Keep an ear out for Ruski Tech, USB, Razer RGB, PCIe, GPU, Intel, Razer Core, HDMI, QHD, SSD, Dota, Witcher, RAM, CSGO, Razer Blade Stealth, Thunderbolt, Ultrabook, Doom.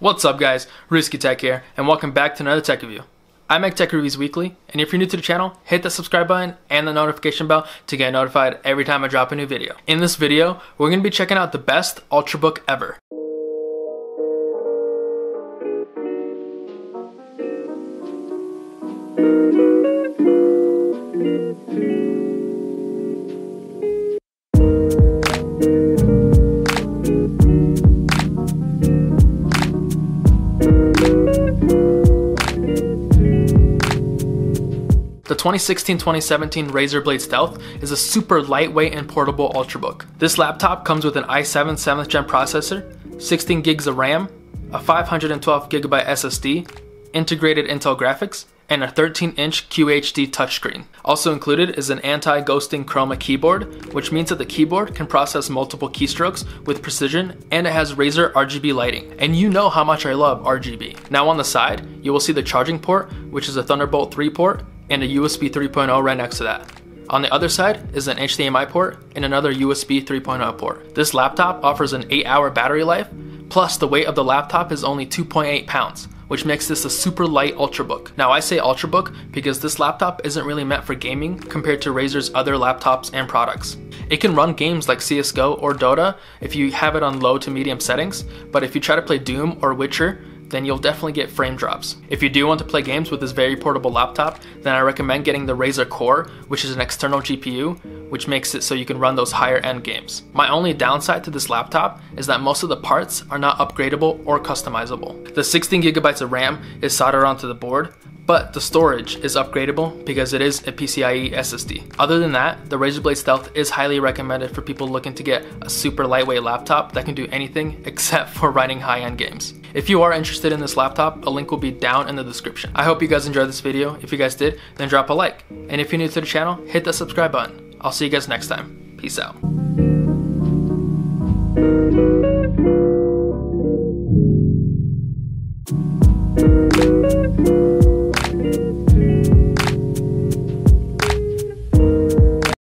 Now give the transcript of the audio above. What's up guys, Ruski Tech here, and welcome back to another tech review. I make tech reviews weekly, and if you're new to the channel, hit that subscribe button and the notification bell to get notified every time I drop a new video. In this video, we're going to be checking out the best Ultrabook ever. The 2016-2017 Razer Blade Stealth is a super lightweight and portable Ultrabook. This laptop comes with an i7 7th gen processor, 16 gigs of RAM, a 512 GB SSD, integrated Intel graphics, and a 13-inch QHD touchscreen. Also included is an anti-ghosting chroma keyboard, which means that the keyboard can process multiple keystrokes with precision, and it has Razer RGB lighting. And you know how much I love RGB. Now on the side, you will see the charging port, which is a Thunderbolt 3 port, and a USB 3.0 right next to that. On the other side is an HDMI port and another USB 3.0 port. This laptop offers an 8-hour battery life, plus the weight of the laptop is only 2.8 pounds, which makes this a super light Ultrabook. Now I say Ultrabook because this laptop isn't really meant for gaming compared to Razer's other laptops and products. It can run games like CSGO or Dota if you have it on low to medium settings, but if you try to play Doom or Witcher, then you'll definitely get frame drops. If you do want to play games with this very portable laptop, then I recommend getting the Razer Core, which is an external GPU, which makes it so you can run those higher end games. My only downside to this laptop is that most of the parts are not upgradable or customizable. The 16 gigabytes of RAM is soldered onto the board, but the storage is upgradable because it is a PCIe SSD. Other than that, the Razer Blade Stealth is highly recommended for people looking to get a super lightweight laptop that can do anything except for running high-end games. If you are interested in this laptop, a link will be down in the description. I hope you guys enjoyed this video. If you guys did, then drop a like. And if you're new to the channel, hit that subscribe button. I'll see you guys next time. Peace out.